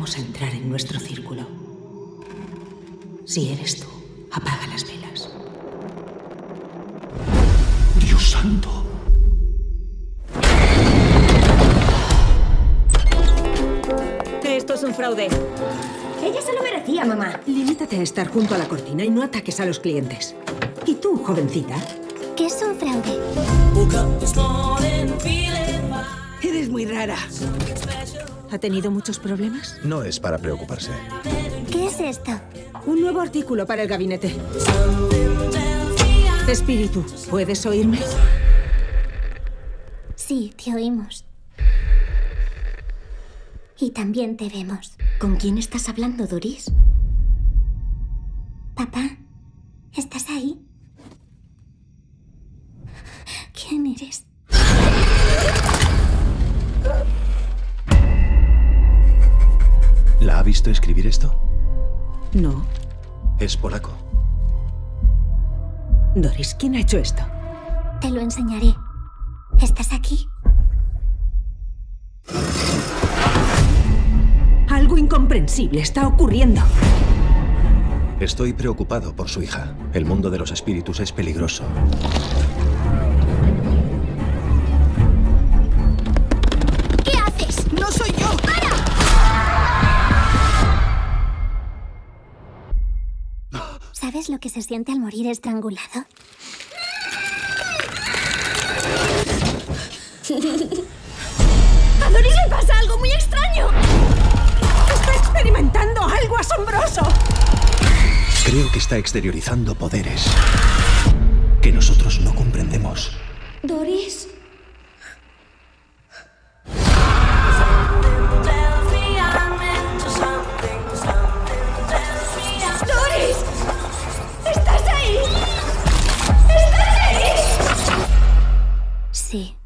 vamos a entrar en nuestro círculo. Si eres tú, apaga las velas. ¡Dios santo! Esto es un fraude. Ella se lo merecía, mamá. Limítate a estar junto a la cortina y no ataques a los clientes. ¿Y tú, jovencita? ¿Qué es un fraude? Eres muy rara. ¿Ha tenido muchos problemas? No es para preocuparse. ¿Qué es esto? Un nuevo artículo para el gabinete. Espíritu, ¿puedes oírme? Sí, te oímos. Y también te vemos. ¿Con quién estás hablando, Doris? Papá, ¿estás ahí? ¿Quién eres? ¿La ha visto escribir esto? No. Es polaco. Doris, ¿quién ha hecho esto? Te lo enseñaré. ¿Estás aquí? Algo incomprensible está ocurriendo. Estoy preocupado por su hija. El mundo de los espíritus es peligroso. ¿Qué haces? ¡No soy yo! ¡Para! ¿Sabes lo que se siente al morir estrangulado? A Doris le pasa algo muy extraño. Experimentando algo asombroso. Creo que está exteriorizando poderes que nosotros no comprendemos. Doris. Doris, ¿estás ahí? ¿Estás ahí? Sí.